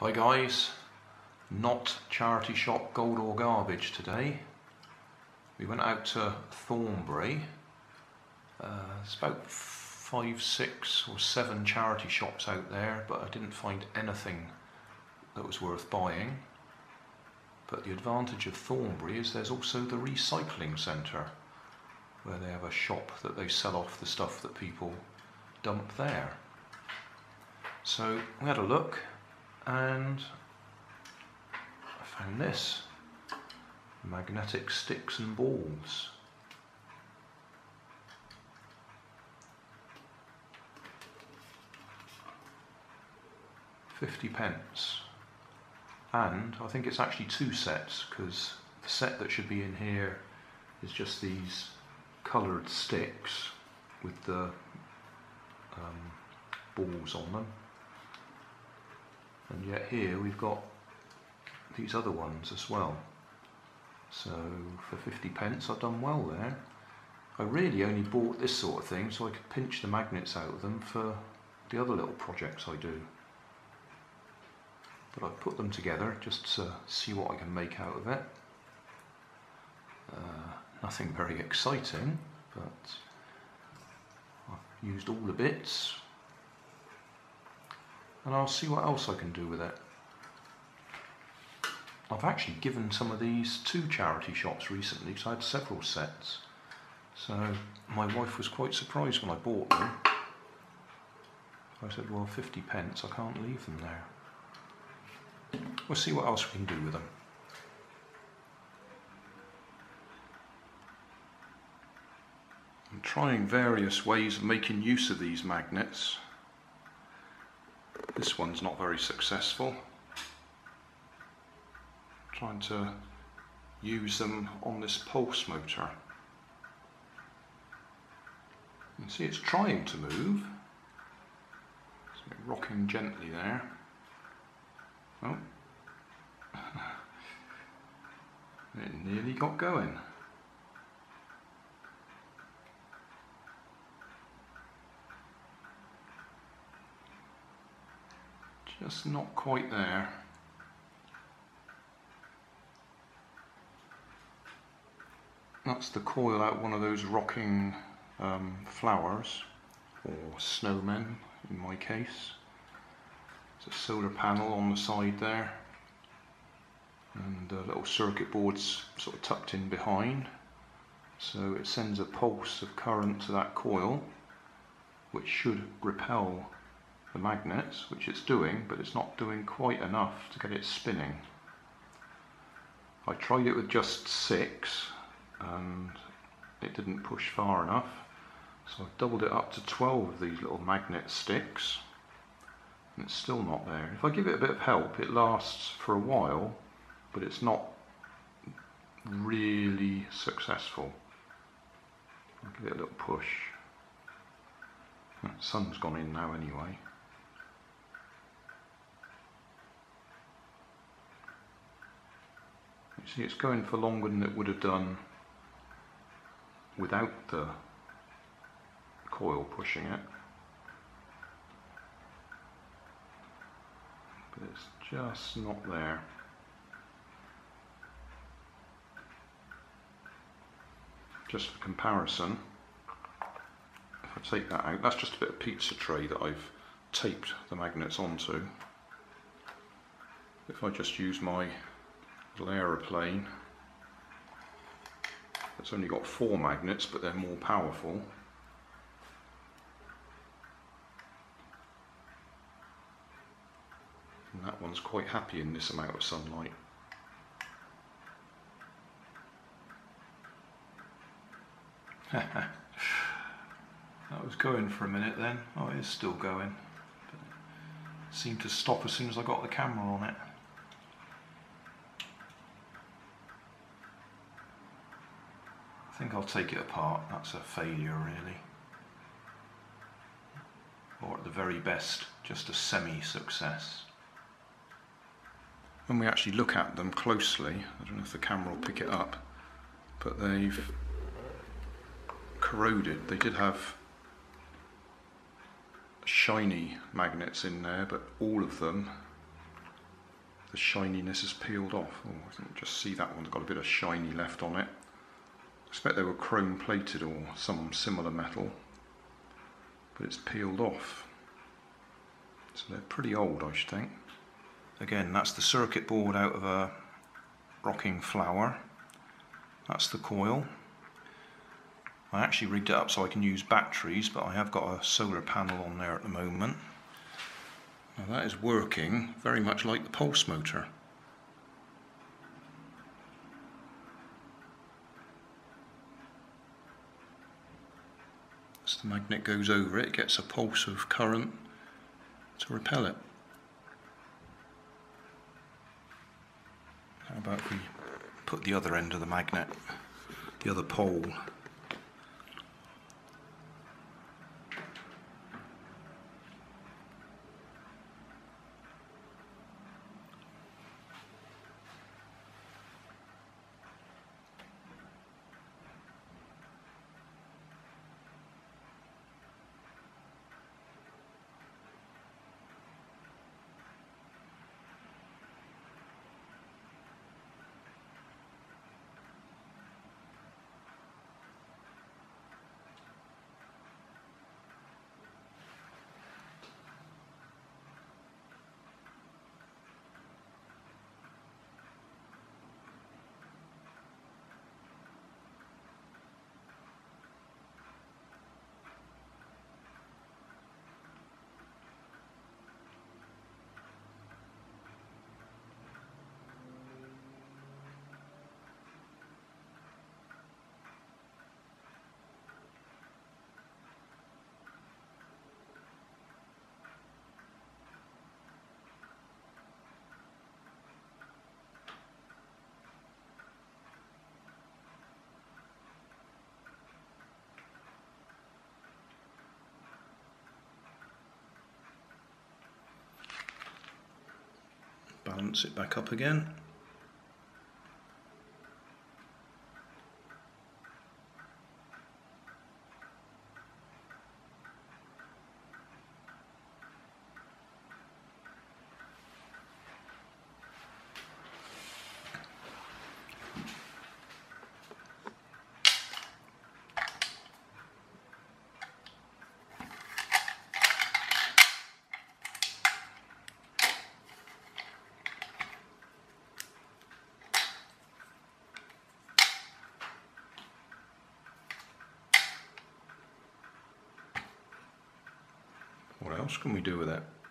Hi guys, not charity shop gold or garbage today. We went out to Thornbury. There's about 5, 6 or 7 charity shops out there, but I didn't find anything that was worth buying. But the advantage of Thornbury is there's also the recycling centre, where they have a shop that they sell off the stuff that people dump there. So we had a look and I found this, magnetic sticks and balls. £50, and I think it's actually 2 sets, because the set that should be in here is just these coloured sticks with the balls on them, and yet here we've got these other ones as well. So for £50 I've done well there. I really only bought this sort of thing so I could pinch the magnets out of them for the other little projects I do, but I've put them together just to see what I can make out of it. Nothing very exciting, but I've used all the bits and I'll see what else I can do with it. I've actually given some of these to charity shops recently because I had several sets, so my wife was quite surprised when I bought them. I said, well, £50, I can't leave them there. We'll see what else we can do with them. I'm trying various ways of making use of these magnets. This one's not very successful. I'm trying to use them on this pulse motor. You can see it's trying to move. It's rocking gently there. Oh, it nearly got going. Just not quite there. That's the coil out one of those rocking flowers, or snowmen in my case. There's a solar panel on the side there, and little circuit boards sort of tucked in behind, so it sends a pulse of current to that coil, which should repel the magnets, which it's doing, but it's not doing quite enough to get it spinning. I tried it with just 6 and it didn't push far enough, so I've doubled it up to 12 of these little magnet sticks. And it's still not there. If I give it a bit of help, it lasts for a while, but it's not really successful. I'll give it a little push. The sun's gone in now anyway. You see, it's going for longer than it would have done without the coil pushing it. It's just not there. Just for comparison, if I take that out, that's just a bit of pizza tray that I've taped the magnets onto. If I just use my little aeroplane, it's only got 4 magnets, but they're more powerful. And that one's quite happy in this amount of sunlight. That was going for a minute then. Oh, it is still going. But it seemed to stop as soon as I got the camera on it. I think I'll take it apart. That's a failure, really. Or at the very best, just a semi-success. When we actually look at them closely, I don't know if the camera will pick it up, but they've corroded. They did have shiny magnets in there, but all of them the shininess has peeled off. Oh, I can just see that one's got a bit of shiny left on it. I expect they were chrome plated or some similar metal, but it's peeled off. So they're pretty old, I should think. Again, that's the circuit board out of a rocking flower. That's the coil. I actually rigged it up so I can use batteries, but I have got a solar panel on there at the moment. Now that is working very much like the pulse motor. As the magnet goes over it, it gets a pulse of current to repel it. How about we put the other end of the magnet, the other pole. Balance it back up again. What else can we do with it?